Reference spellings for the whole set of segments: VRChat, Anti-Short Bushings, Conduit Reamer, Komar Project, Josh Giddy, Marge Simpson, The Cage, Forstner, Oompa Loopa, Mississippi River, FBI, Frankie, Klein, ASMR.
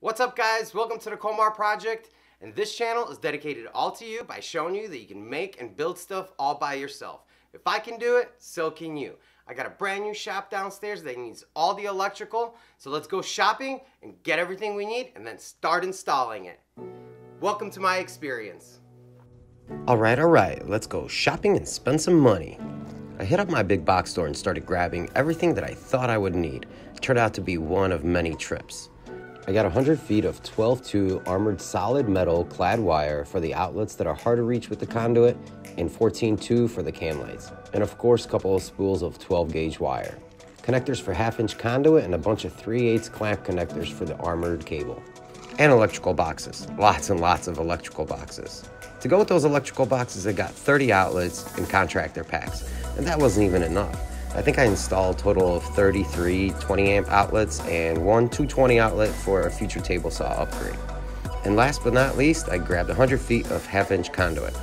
What's up, guys? Welcome to the Komar Project, and this channel is dedicated all to you by showing you that you can make and build stuff all by yourself. If I can do it, so can you. I got a brand new shop downstairs that needs all the electrical, so let's go shopping and get everything we need and then start installing it. Welcome to my experience. All right, let's go shopping and spend some money. I hit up my big box store and started grabbing everything that I thought I would need. It turned out to be one of many trips. I got 100 feet of 12-2 armored solid metal clad wire for the outlets that are hard to reach with the conduit, and 14-2 for the cam lights, and of course a couple of spools of 12-gauge wire. Connectors for half-inch conduit and a bunch of 3/8 clamp connectors for the armored cable. And electrical boxes, lots and lots of electrical boxes. To go with those electrical boxes, I got 30 outlets and contractor packs, and that wasn't even enough. I think I installed a total of 33 20-amp outlets and one 220 outlet for a future table saw upgrade. And last but not least, I grabbed 100 feet of half-inch conduit.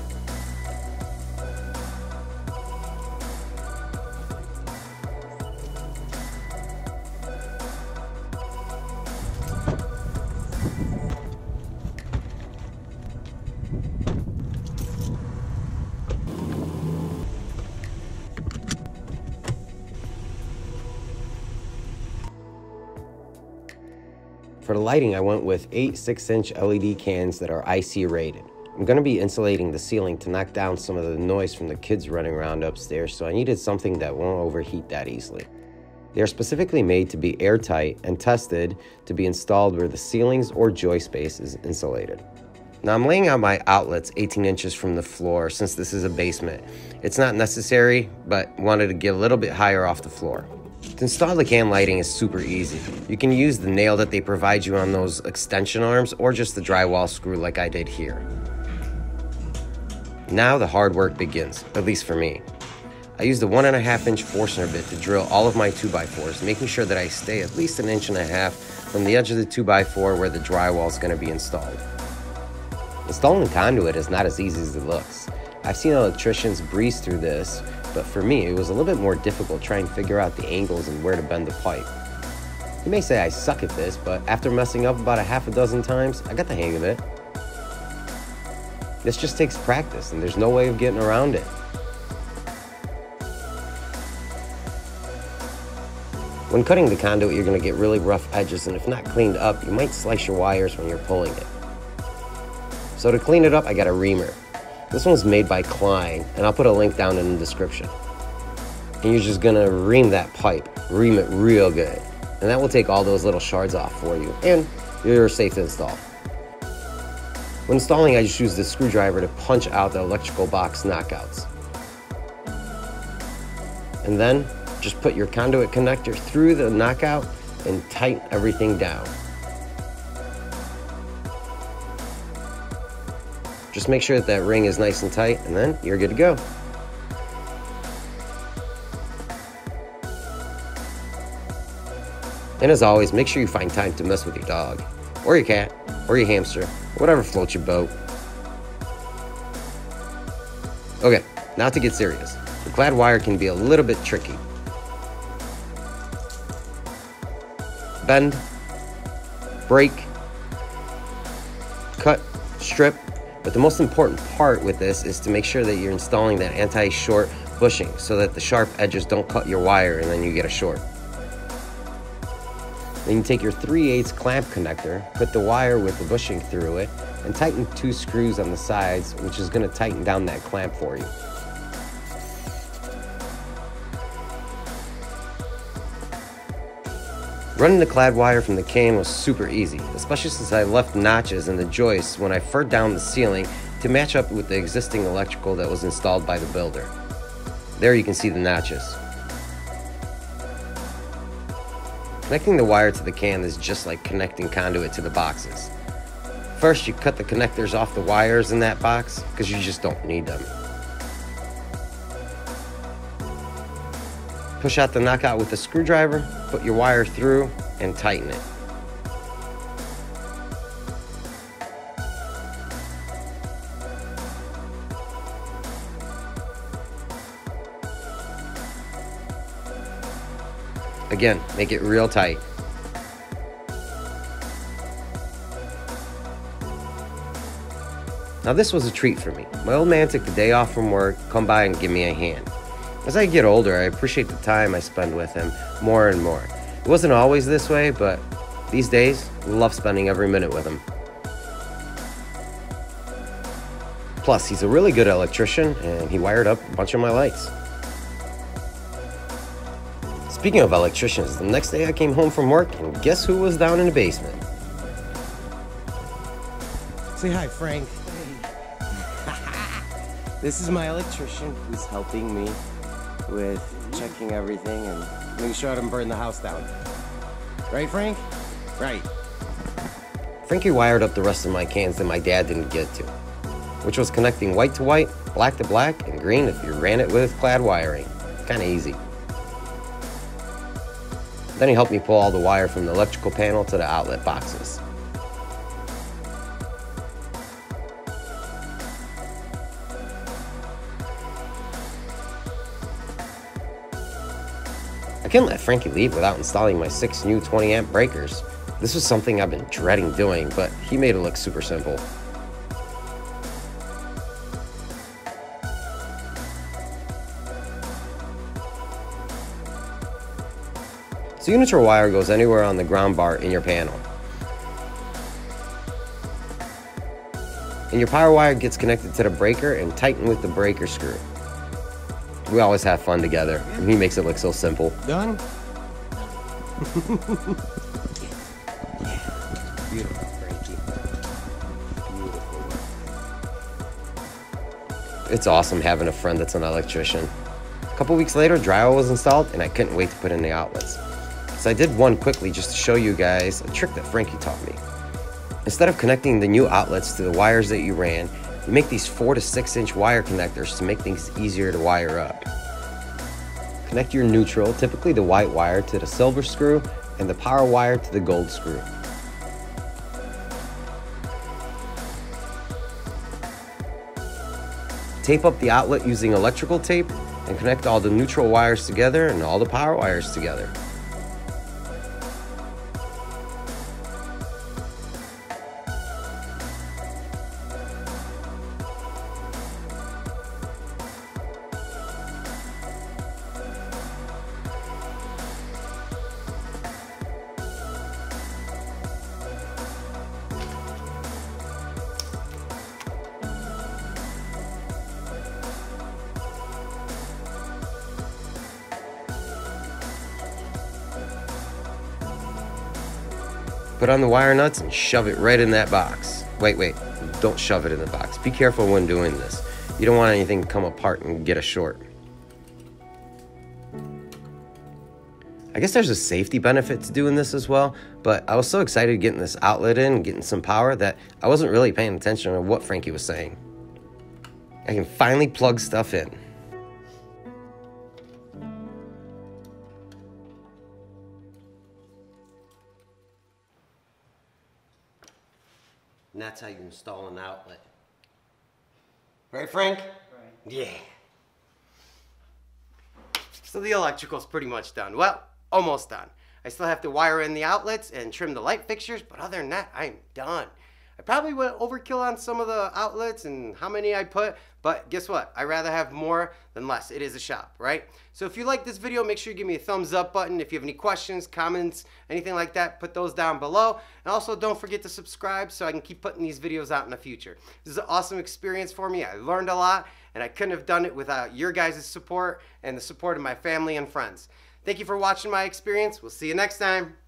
For the lighting, I went with 8 6-inch LED cans that are IC rated. I'm going to be insulating the ceiling to knock down some of the noise from the kids running around upstairs, so I needed something that won't overheat that easily. They are specifically made to be airtight and tested to be installed where the ceilings or joist space is insulated. Now I'm laying out my outlets 18 inches from the floor since this is a basement. It's not necessary, but wanted to get a little bit higher off the floor. To install the cam lighting is super easy. You can use the nail that they provide you on those extension arms or just the drywall screw like I did here. Now the hard work begins, at least for me. I used a 1.5-inch Forstner bit to drill all of my 2x4s, making sure that I stay at least 1.5 inches from the edge of the 2x4 where the drywall is going to be installed. Installing conduit is not as easy as it looks. I've seen electricians breeze through this, but for me, it was a little bit more difficult trying to figure out the angles and where to bend the pipe. You may say I suck at this, but after messing up about half a dozen times, I got the hang of it. This just takes practice, and there's no way of getting around it. When cutting the conduit, you're going to get really rough edges, and if not cleaned up, you might slice your wires when you're pulling it. So to clean it up, I got a reamer. This one's made by Klein, and I'll put a link down in the description. And you're just gonna ream that pipe, ream it real good. And that will take all those little shards off for you, and you're safe to install. When installing, I just use the screwdriver to punch out the electrical box knockouts. And then just put your conduit connector through the knockout and tighten everything down. Just make sure that that ring is nice and tight, and then you're good to go. And as always, make sure you find time to mess with your dog, or your cat, or your hamster, whatever floats your boat. Okay, now to get serious. The clad wire can be a little bit tricky. Bend, break, cut, strip. But the most important part with this is to make sure that you're installing that anti-short bushing so that the sharp edges don't cut your wire and then you get a short. Then you take your 3/8 clamp connector, put the wire with the bushing through it, and tighten 2 screws on the sides, which is going to tighten down that clamp for you. Running the clad wire from the can was super easy, especially since I left notches in the joists when I furred down the ceiling to match up with the existing electrical that was installed by the builder. There you can see the notches. Connecting the wire to the can is just like connecting conduit to the boxes. First, you cut the connectors off the wires in that box because you just don't need them. Push out the knockout with a screwdriver, put your wire through, and tighten it. Again, make it real tight. Now this was a treat for me. My old man took the day off from work, come by and give me a hand. As I get older, I appreciate the time I spend with him more and more. It wasn't always this way, but these days, I love spending every minute with him. Plus, he's a really good electrician, and he wired up a bunch of my lights. Speaking of electricians, the next day I came home from work, and guess who was down in the basement? Say hi, Frank. This is my electrician who's helping me with checking everything and making sure I don't burn the house down. Right, Frank? Right. Frankie wired up the rest of my cans that my dad didn't get to, which was connecting white to white, black to black, and green if you ran it with clad wiring. Kinda easy. Then he helped me pull all the wire from the electrical panel to the outlet boxes. I couldn't let Frankie leave without installing my 6 new 20 amp breakers. This was something I've been dreading doing, but he made it look super simple. So Unitor wire goes anywhere on the ground bar in your panel. And your power wire gets connected to the breaker and tightened with the breaker screw. We always have fun together, and he makes it look so simple. Done? Yeah. Beautiful, Frankie. Beautiful. It's awesome having a friend that's an electrician. A couple weeks later, drywall was installed, and I couldn't wait to put in the outlets. So I did one quickly just to show you guys a trick that Frankie taught me. Instead of connecting the new outlets to the wires that you ran, you make these 4 to 6 inch wire connectors to make things easier to wire up. Connect your neutral, typically the white wire, to the silver screw and the power wire to the gold screw. Tape up the outlet using electrical tape and connect all the neutral wires together and all the power wires together. Put on the wire nuts and shove it right in that box. Wait, don't shove it in the box. Be careful when doing this. You don't want anything to come apart and get a short. I guess there's a safety benefit to doing this as well, but I was so excited getting this outlet in, getting some power, that I wasn't really paying attention to what Frankie was saying. I can finally plug stuff in. And that's how you install an outlet. Right, Frank? Right. Yeah. So the electrical's pretty much done. Well, almost done. I still have to wire in the outlets and trim the light fixtures, but other than that, I'm done. I probably went overkill on some of the outlets and how many I put, but guess what? I'd rather have more than less. It is a shop, right? So if you like this video, make sure you give me a thumbs up button. If you have any questions, comments, anything like that, put those down below. And also don't forget to subscribe so I can keep putting these videos out in the future. This is an awesome experience for me. I learned a lot, and I couldn't have done it without your guys' support and the support of my family and friends. Thank you for watching my experience. We'll see you next time.